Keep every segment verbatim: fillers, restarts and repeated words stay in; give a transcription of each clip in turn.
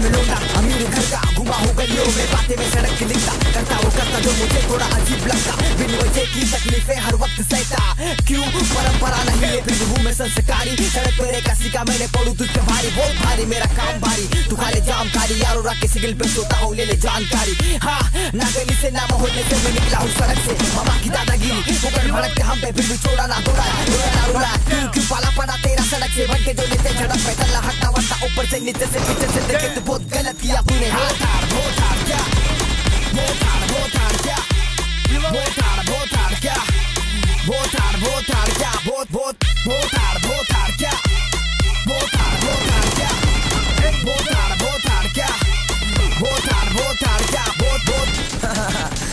में लौटा अमीर घर का घुमा हो गलियों में बातें में सड़क के लिखता करता वो करता जो मुझे थोड़ा अजीब लगता बिन वजह की तकलीफें हर वक्त सहता क्यों परंपरा नहीं है फिर हूँ मैं संस्कारी सड़क पर एक सिक्का मैंने पड़ू तुझ पे भारी बहुत भारी मेरा काम भारी तू खा ले जाम कारी यारों रात के सिगल पे सोता हो ले ले जानकारी हाँ ना गली से ना मोहल्ले से मैं निकला हूँ सड़क से मामा की दादागिरी वो कर भड़क के हम पे फिर भी छोड़ा ना दो क्यों पाला पड़ा तेरा सड़क से भटके जो लेते झड़प पे चला हटता वटता ऊपर से नीचे से पीछे से देखे तो बहुत गलत किया तूने मोटार मोटार क्या मोटार मोटार क्या मोटार मोटार क्या मोटार मोटार क्या बहुत बहुत मोटार मोटार क्या मोटार मोटार क्या मोटार मोटार क्या मोटार मोटार क्या बहुत बहुत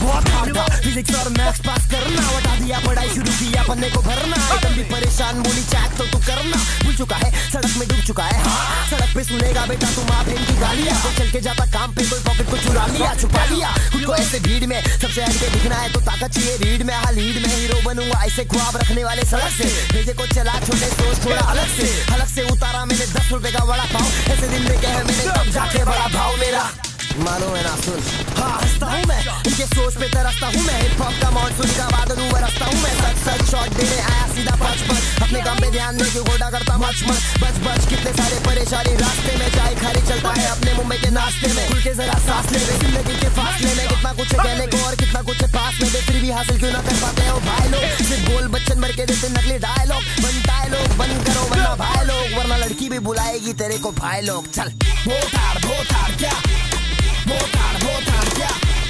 बहुत हार्डा फिजिक्स और मैथ्स पास करना बता दिया पढ़ाई शुरू किया पन्ने को भरना एकदम भी परेशान बोली चैक तो तू करना भूल चुका है सड़क में डूब चुका है हाँ सड़क पे सुनेगा बेटा तू माँ बहन की गालियाँ तो चल के जाता काम पे कोई पॉकेट को चुरा लिया छुपा लिया खुद को ऐसे भीड़ में सबसे हटके दिखना है तो ताकत चाहिए रीड में हाँ लीड में हीरो बनूंगा ऐसे ख्वाब रखने वाले सड़क से भेजे को चला छोटे सोच थोड़ा अलग से अलग से उतारा मैंने दस रुपए का बड़ा पाव ऐसे दिन में कहे मैंने तब जाके बड़ा भाव मेरा मालूम है ना सुन हाँ हंसता हूँ मैं इनके सोच पे तरसता हूँ मैं हिप हॉप का मॉनसून का बादल हुआ रसता हूँ मैं सच सच शॉट देने आया सीधा पाँच पाँच अपने काम पे ध्यान दे क्यों घोड़ा करता मच मच बच बच कितने सारे परेशानी रास्ते में चाय खाली चलता है अपने मुंबई के नाश्ते में खुल के जरा सांस ले ले जिंदगी के फासले में कितना कुछ है कहने को और कितना कुछ है पास में फिर भी हासिल क्यों ना कर पाते हो भाई लोग सिर्फ बोल बच्चन भर के देते नकली डायलॉग बनता है लोग बंद करो वरना भाई लोग वरना लड़की भी बुलाएगी तेरे को भाई लोग चल मोटार मोटार क्या मोटार मोटार क्या